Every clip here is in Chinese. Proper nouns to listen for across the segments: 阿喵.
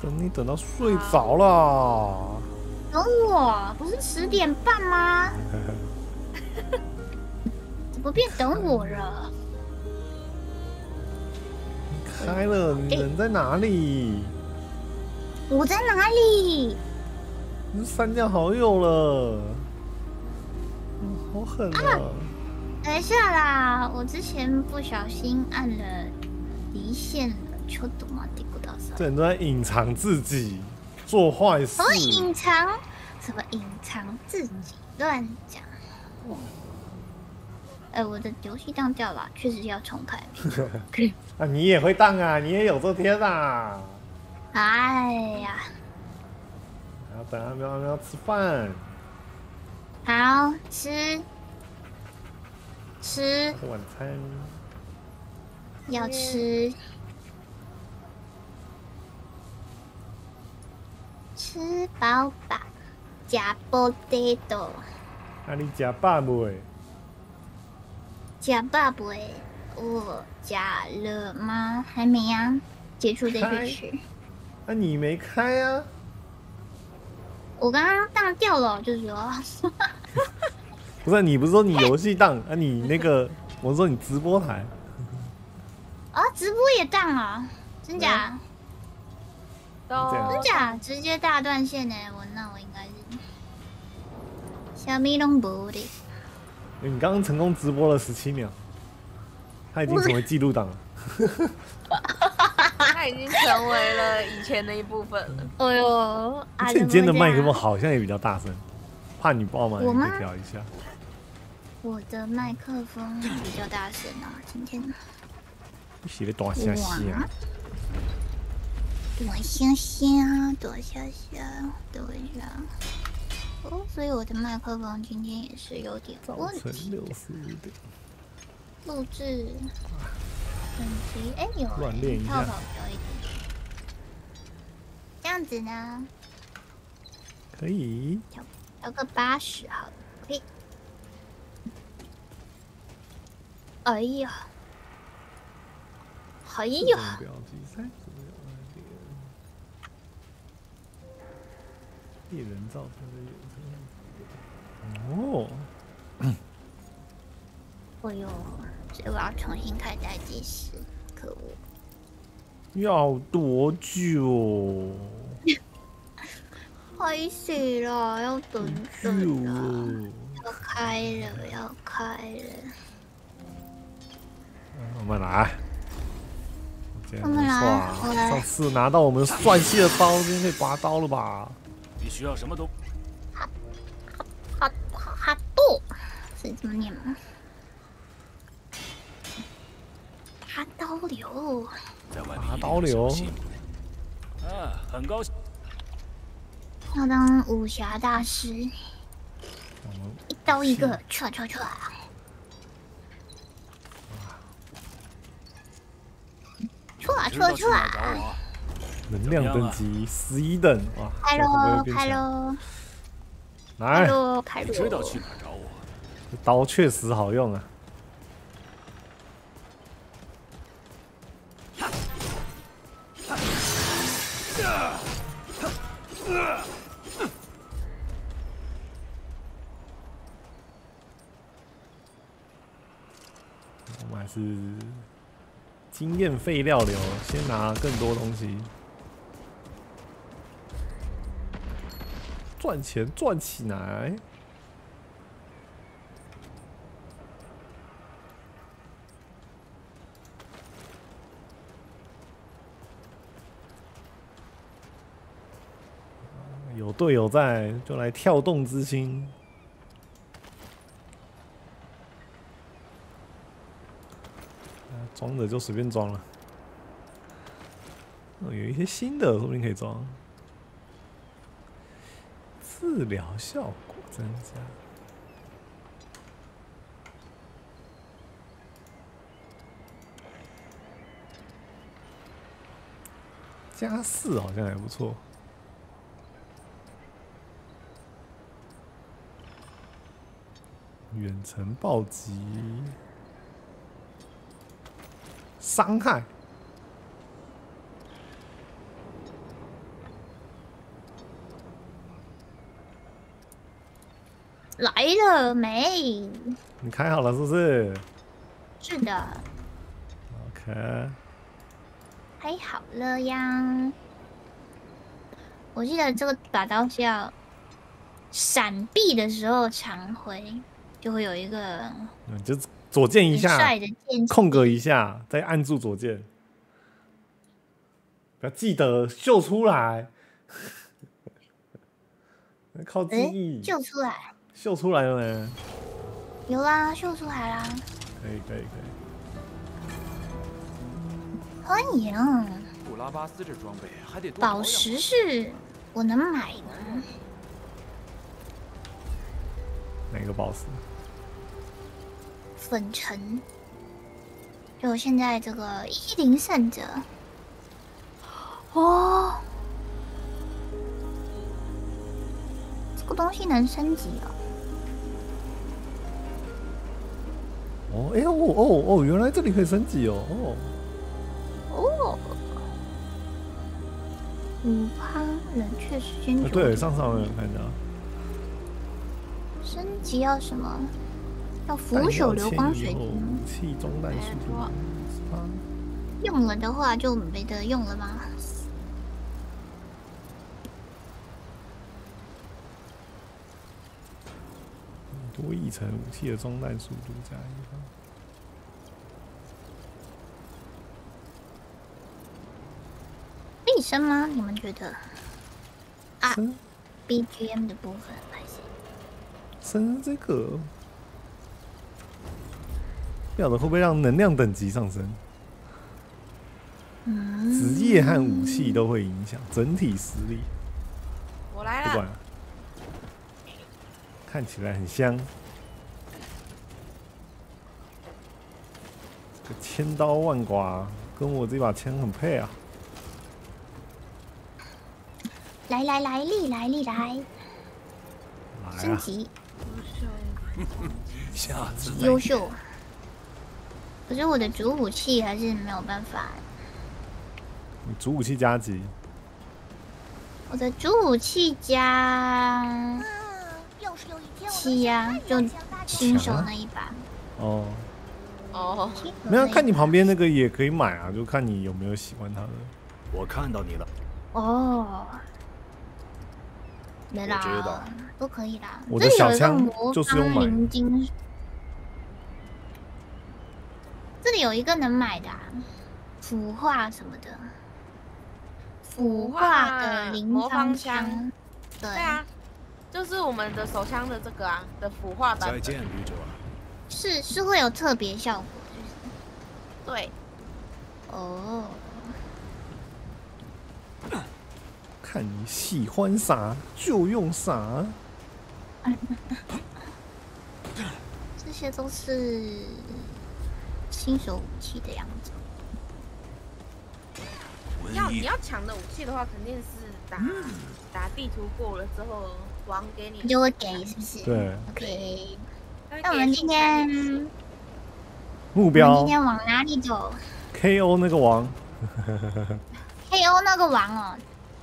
等你等到睡着了。等我不是10点半吗？怎么变等我了？你开了，你人在哪里？我在哪里？你删掉好友了，好狠啊！等一下啦，我之前不小心按了离线了，ちょっと待ってください。这人都在隐藏自己，做坏事。我隐藏？什么隐藏自己？乱讲！哎，我的游戏当掉了，确实要重开。啊，你也会当啊，你也有这天啊！哎呀！要等阿喵阿喵吃饭。好吃。 吃晚餐，要吃吃饱饱，食 potato。啊，你食饱未？食饱未？我食了吗？还没啊，结束再去吃。啊，你没开啊？我刚刚当掉了，就是说。不是你不是说你游戏当啊？你那个我说你直播台啊，直播也当啊？真假？真假？直接大断线呢？那我应该是小米龙博的。你刚刚成功直播了17秒，他已经成为记录档了。他已经成为了以前的一部分了。哎呦，而且你今天的麦克风好像也比较大声。 怕你爆吗？我吗？调一下。我的麦克风比较大声啊，今天。你写的大声些啊！大声些啊！大声些！等一下。哦，所以我的麦克风今天也是有点问题。65点。录制。等级哎有。乱练一下。这样子呢？可以。 有个80好了，可以。哎呀，哎呀！猎人照片的哦。哎呦，所以我要重新开台计时，可恶！要多久？ 开始了，要等了，要开了，要开了。我们来，我们来。上次拿到我们帅气的刀，今天可以拔刀了吧？你需要什么刀？哈豆是怎么念吗？拔刀流。拔刀流。啊，很高兴。 要当武侠大师，一刀一个，唰唰唰！唰唰唰！能量等级11等哇！开喽开喽！来！开喽！知道去哪找我？刀确实好用啊！我们还是经验废料流，先拿更多东西，赚钱赚起来。有队友在，就来跳动之星。 装的就随便装了，有一些新的说不定可以装。治疗效果增加。加4好像还不错。远程暴击。 伤害，来了没？你开好了是不是？是的。OK。开好了呀。我记得这个把刀是要闪避的时候长挥，就会有一个。嗯，就左键一下，空格一下，再按住左键。 不要记得秀出来，靠记忆、秀出来，秀出来了没？有啦，秀出来啦。可以可以可以。欢迎。古拉巴斯这装备还得多。宝石是我能买吗？哪个宝石？粉尘。就我现在这个10圣者。 哦，这个东西能升级哦。哦，哎、欸、哦哦哦，原来这里可以升级哦哦。哦，5%冷却时间久。对，上上面看到。升级要什么？要腐朽流光水晶。气中弹水晶。用了的话就没得用了吗？ 多一层武器的中弹速度加1%。可以升吗？你们觉得？啊 ，BGM 的部分还是升这个，不晓得会不会让能量等级上升？嗯，职业和武器都会影响整体实力。我来了。不管了。 看起来很香，这千刀万剐跟我这把枪很配啊！来来来，力来力来，升级，优秀。可是我的主武器还是没有办法。你主武器加几？我的主武器加。 七呀、啊，就新手那一把。哦哦，没有看你旁边那个也可以买啊，就看你有没有喜欢它的。我看到你了。哦，没啦，都可以啦。我的小枪就是用买。这里有一个能买的、啊，腐化什么的，腐化的灵方枪，对啊。 就是我们的手枪的这个啊的腐化版本，是会有特别效果，就是对，哦，看你喜欢啥就用啥，这些都是新手武器的样子。你要抢的武器的话，肯定是打地图过了之后。 王给你，就会给，是不是？对 ，OK。那我们今天目标，今天往哪里走 ？KO 那个王，KO 那个王哦。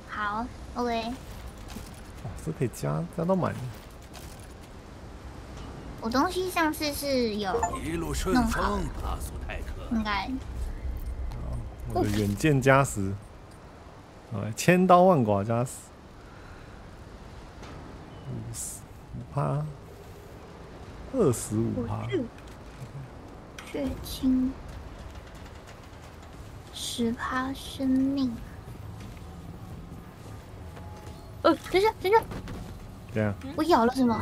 好 ，OK。哇，这可以加到满。我东西上次是有弄好，应该。我的远见加10，千刀万剐加10。 5%，25%，血清，10%生命。等一下，等一下，怎样？我咬了什么？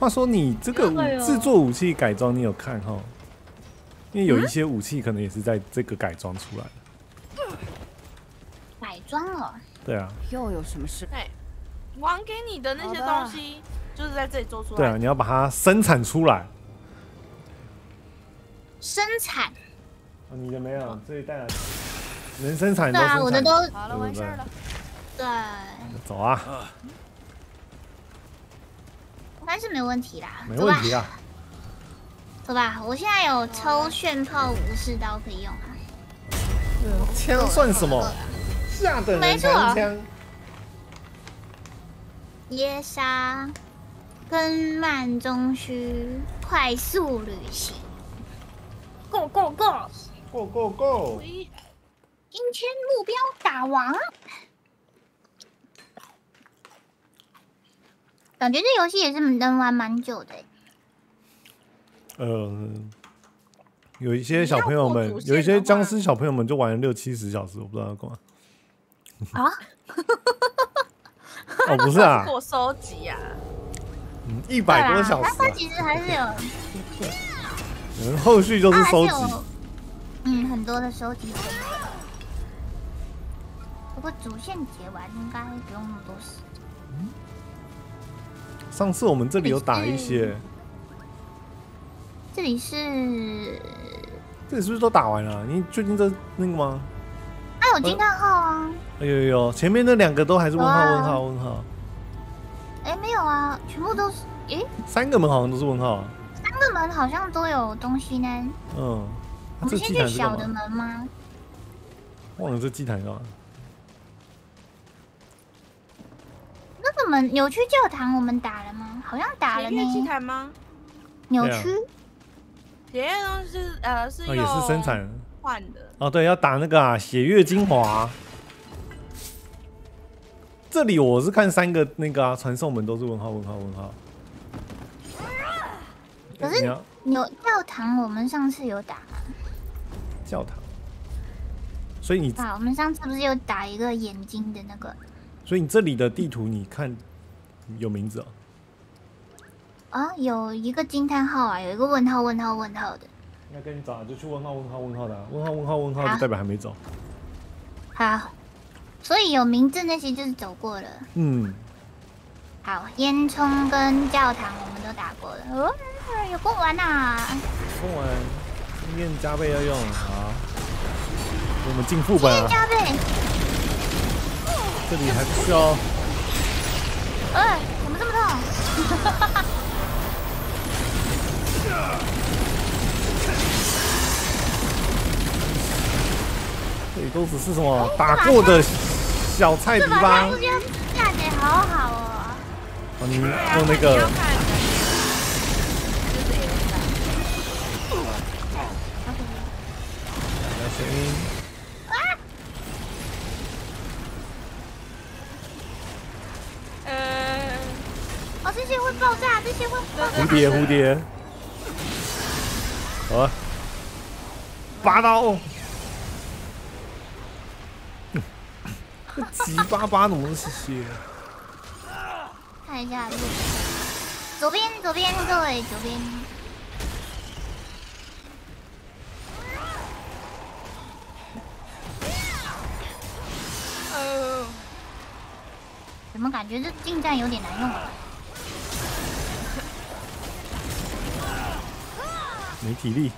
话说你这个制作武器改装，你有看齁？因为有一些武器可能也是在这个改装出来的。改装了。 对啊，又有什么事？对，王给你的那些东西就是在这里做出来。对啊，你要把它生产出来。生产？你的没有，这一代啊，能生产。对啊，我的都好了，完事了。对。走啊！应该是没问题啦，没问题啊。走吧，我现在有抽炫炮武士刀可以用啊。枪算什么？ 没错，耶沙跟慢中须快速旅行 ，Go Go Go Go Go Go！ 今天目标打王，感觉这游戏也是能玩蛮久的。有一些小朋友们，有一些僵尸小朋友们就玩了60-70小时，我不知道要干嘛。啊？哦，不是啊，我收集啊，100多小时。它其实还是有，后续就是收集，很多的收集。不过主线解完应该不用那么多时间。上次我们这里有打一些，这里是不是都打完了？你最近这那个吗？啊，有惊叹号啊！ 有，前面那2个都还是问号问号问号。哎，没有啊，全部都是哎。3个门好像都是问号啊。3个门好像都有东西呢。嗯。我们先去小的门吗？忘了这祭坛干嘛？那个门扭曲教堂我们打了吗？好像打了呢。祭坛吗？扭曲。血月东西是也是生产换的。哦，对，要打那个啊，血月精华。 这里我是看3个那个啊，传送门都是问号问号问号。可是有教堂，我们上次有打教堂，所以你啊，我们上次不是有打一个眼睛的那个？所以你这里的地图你看有名字哦。啊，有一个惊叹号啊，有一个问号问号问号的。那跟你找就去问号问号问号的、啊，问号问号问号就代表还没走。好。 所以有名字那些就是走过了。嗯，好，烟囱跟教堂我们都打过了。哦，有贡丸呐！贡丸，经验加倍要用好，我们进副本啊！经验加倍。这里还不是哦。哎，怎么这么痛？哈哈哈！这里都只是什么打过的。 小菜皮吧，这架得好好哦。哦，你用那个。来声音。啊！哦，这些会爆炸，这些会爆炸。蝴蝶。好啊。拔刀。 急巴巴怎么是血？看一下路，左边，各位左边。怎么感觉这近战有点难用啊？没体力，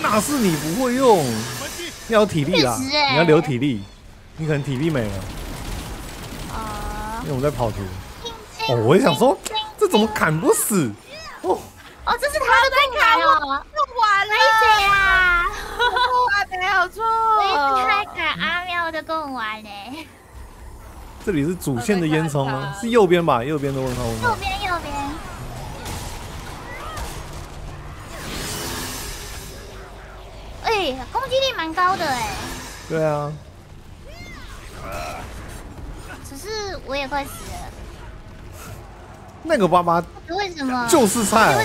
那是你不会用。 要有体力啦，你要留体力，你可能体力没了。因为我们在跑图。哦，我也想说，这怎么砍不死？哦，哦，这是他的盾牌哦，用完了。谁啊？没有错，我一直在砍阿喵的贡丸呢。这里是主线的烟囱吗？是右边吧？右边的问号问号。右边。 对，攻击力蛮高的哎。对啊。只是我也快死了。那个爸爸为什么就是菜？为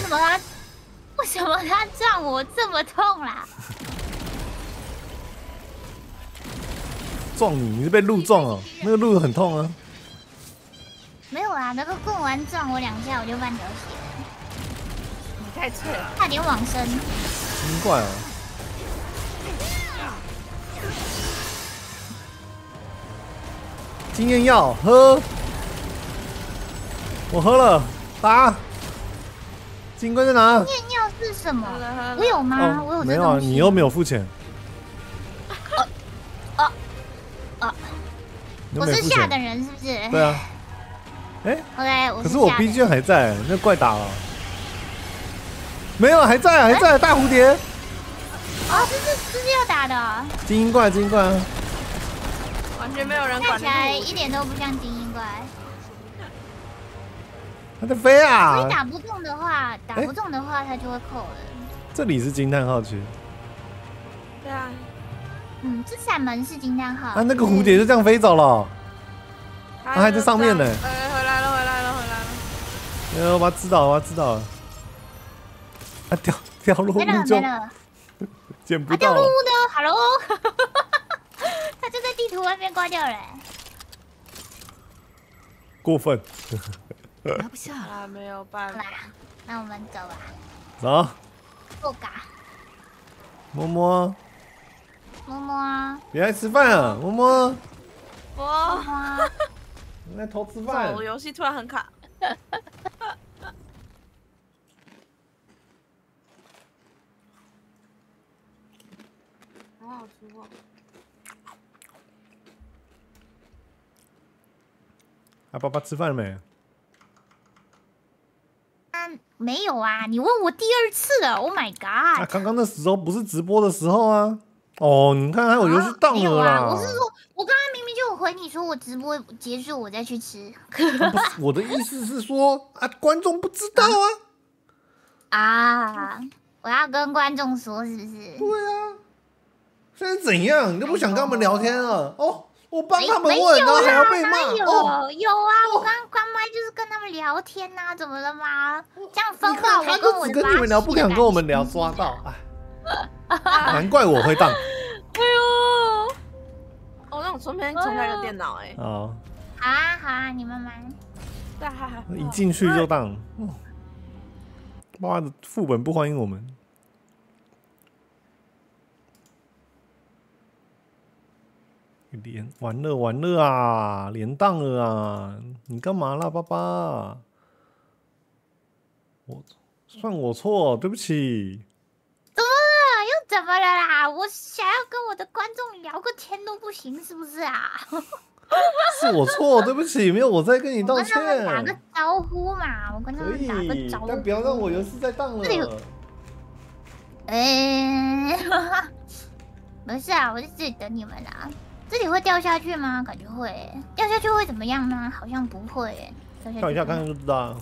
什么他撞我这么痛啦？撞你？你是被鹿撞哦？那个鹿很痛啊。没有啊，那个棍丸撞我2下，我就半条血了。你太脆了，差点往生。真怪哦。 经验药喝，我喝了打。警官在哪？经验药是什么？我有吗？我有。没有，你又没有付钱。我是下等人是不是？对啊。哎。OK， 可是我 B 卷还在，那怪打了。没有，还在大蝴蝶。哦，这是要打的。精英怪，完全没有人管。看起来一点都不像精英怪。乖。它在飞啊！所以打不中的话，它就会扣了。这里是惊叹号区。对啊。嗯，这扇门是惊叹号。啊，那个蝴蝶就这样飞走了。它还在上面呢。哎，回来了。我把它知道了，它掉落物就。 捡不到。啊，掉路呢 ？Hello， 他就在地图外面挂掉了、欸。过分。拿不下了，没有办法。那我们走吧。走。够嘎。摸摸。别来吃饭啊，摸摸。摸摸。你在偷吃饭。我游戏突然很卡。好好吃哦！啊，爸爸吃饭了没？嗯，没有啊。你问我第二次了 ，Oh my god！ 啊，刚刚那时候不是直播的时候啊。哦，你看，我游戏到了啦。没有啊，我是说，我刚刚明明就有回你说我直播结束我再去吃。我的意思是说啊，观众不知道啊。啊，我要跟观众说，是不是？对啊。 现在怎样？你都不想跟他们聊天了哦！我帮他们问，然后还要被骂。有啊，我刚刚关麦就是跟他们聊天呐，怎么了吗？这样分化我跟我的。跟你们聊，不想跟我们聊，抓到哎！难怪我会当。哎呦！哦，那我顺便重开个电脑哎。哦。好啊好啊，你慢慢。对啊。一进去就当。妈的，副本不欢迎我们。 连完了啊，连档了啊！你干嘛啦，爸爸？我错，对不起。怎么了？又怎么了啦？我想要跟我的观众聊个天都不行，是不是啊？是我错，对不起，没有我在跟你道歉。我跟他们打个招呼嘛，我跟他们打个招呼。但不要让我游戏再荡了。哎，没事啊，我在这里等你们啊。 这里会掉下去吗？感觉会、欸，掉下去会怎么样呢？好像不会、欸。跳一下看看就知道了。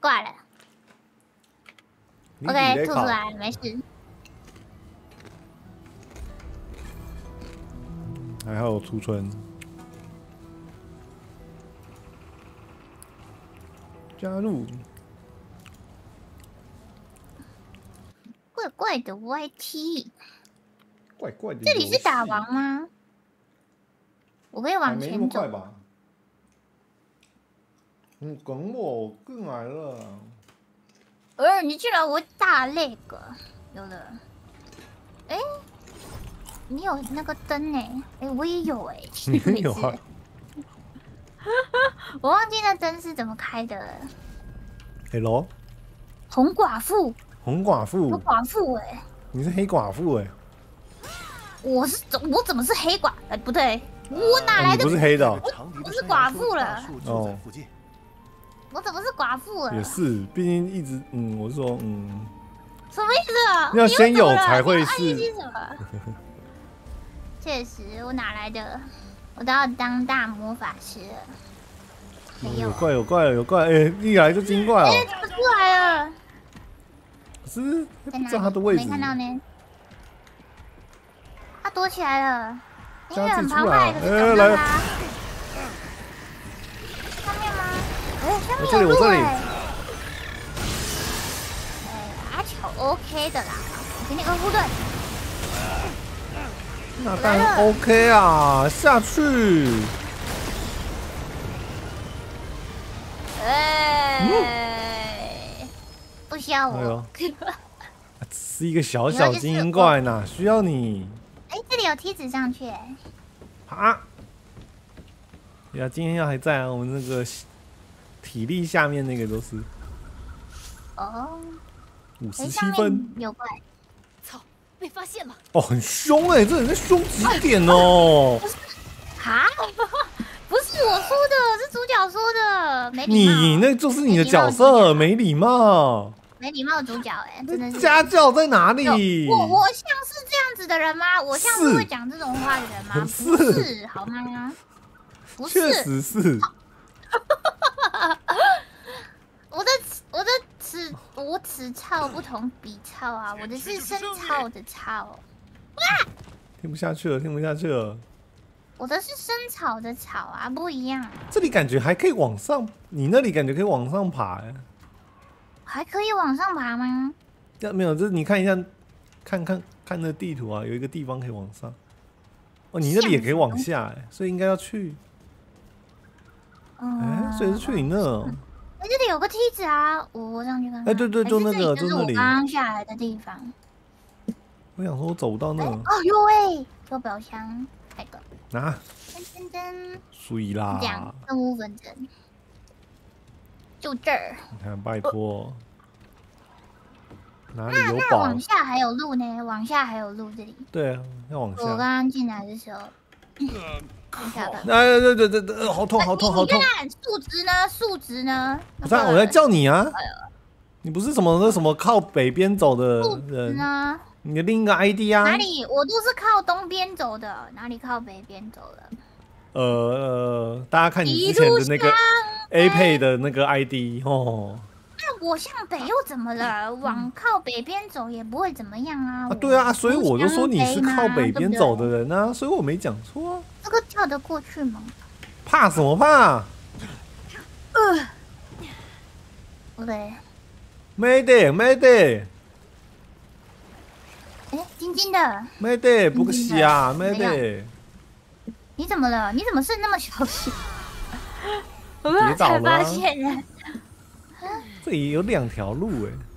挂了。OK， 吐出来，没事。还好有储存。加入。 怪怪的 YT， 怪怪的。这里是打王吗？我可以往前走。吧你梗我更来了。你居然我打那个，有了。哎，你有那个灯哎、欸？哎，我也有哎、欸。你有啊？我忘记那灯是怎么开的。Hello， 红寡妇。 红寡妇哎、欸，你是黑寡妇哎、欸，我怎么是黑寡？哎、不对，我哪来的？不是黑的、哦，我是寡妇了。哦，我怎么是寡妇了？也是，毕竟一直我是说什么意思啊？要先有才会是。确实，我哪来的？我都要当大魔法师了。有怪，哎，一来就精怪了。哎，怎么出来了？ 是，不知道他的位置。没看到呢。他躲起来了。音乐很澎湃，可是找不到他。上面吗？哎，下面有路哎。阿巧 OK 的啦，给你个护盾。那当然 OK 啊，下去。哎。 不需要我，是一个小小精英怪呢，需要你。哎，这里有梯子上去。啊！呀，今天要还在啊，我们那个体力下面那个都是。哦。57分。有怪。操！被发现了。哦，很凶哎，这人在凶几点哦？不是啊，不是我说的，是主角说的，没礼貌。你那就是你的角色，没礼貌。 没礼貌主角哎、欸，真的是家教在哪里？我像是这样子的人吗？我像是会讲这种话的人吗？不是，好吗？不是，确实是。我的齿操不同鼻操啊，我的是身操的操。哇！听不下去了，听不下去了。 我的是生草的草啊，不一样。这里感觉还可以往上，你那里感觉可以往上爬哎、欸。还可以往上爬吗？那没有，就是你看一下，看那地图啊，有一个地方可以往上。哦，你那里也可以往下哎、欸，所以应该要去。哎、欸，所以是去你那、喔。哎、欸，这里有个梯子啊，我上去看看。哎、欸，对对，就那个，就那里。刚下来的地方。我想说，我走不到那。欸、哦呦喂，手表箱。 拿，噔噔噔，水啦，2分钟5分钟，就这儿。你看，拜托，哪里有宝？往下还有路呢，往下还有路这里。对啊，要往下。我刚刚进来的时候，哎，对，好痛，好痛，好痛！数值呢？数值呢？不是，我在叫你啊！你不是什么那什么靠北边走的人呢？ 你的另一个 ID 啊？哪里？我都是靠东边走的，哪里靠北边走的？大家看你之前的那个 A 配的那个 ID 哦。那我向北又怎么了？往靠北边走也不会怎么样啊。啊对啊，所以我就说你是靠北边走的人啊，所以我没讲错啊。这个跳得过去吗？怕什么怕？对。Mayday，Mayday。 哎，晶晶的，没得，不是啊，没得。你怎么了？你怎么是那么小心？我刚才发现了，这里有2条路哎。